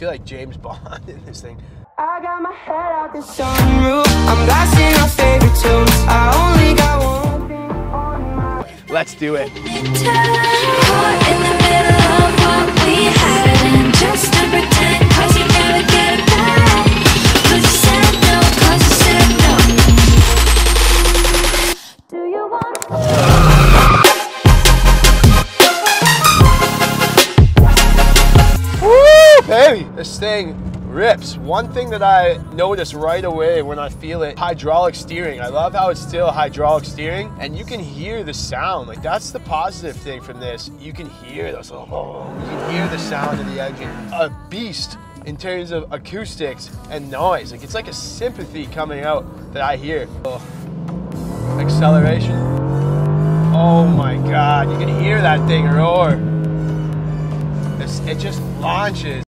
feel like James Bond in this thing. I got my head out the sunroof. I'm blasting my favorite tunes. I only got one thing on my mind. Let's do it. This thing rips. One thing that I notice right away when I feel it, hydraulic steering. I love how it's still hydraulic steering and you can hear the sound. Like that's the positive thing from this. You can hear those little, you can hear the sound of the engine. A beast in terms of acoustics and noise. Like it's like a sympathy coming out that I hear. Acceleration. Oh my God, you can hear that thing roar. It just launches.